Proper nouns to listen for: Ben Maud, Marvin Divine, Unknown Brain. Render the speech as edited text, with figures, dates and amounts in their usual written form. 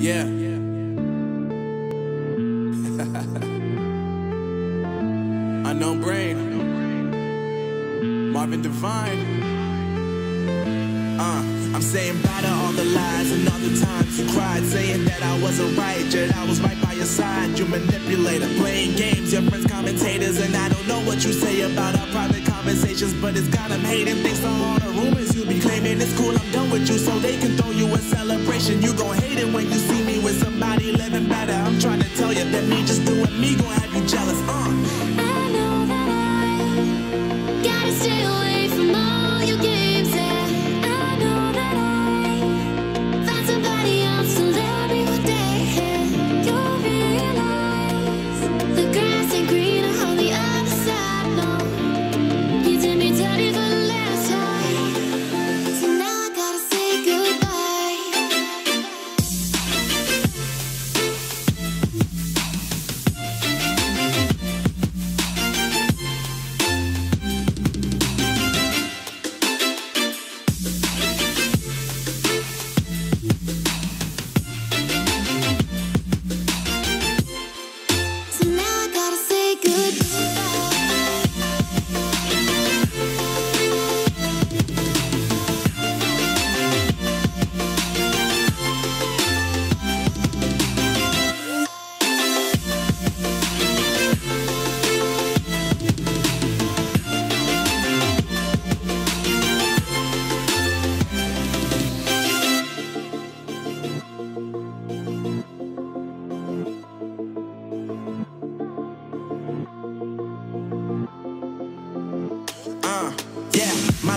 Yeah. Unknown Brain, Marvin Divine. I'm saying bye to all the lies and all the times you cried, saying that I wasn't right, yet I was right by your side. You manipulator, playing games, your friends commentators, and I don't know what you say about our private conversations, but it's got them hating. Thanks to all the rumors you be claiming, it's cool, I'm done with you, so they can throw you a celebration. You gon' hate it when you see me with somebody living better. I'm trying to tell you that me just doing me gon' have you jealous. I know that I gotta stay away from all your games. My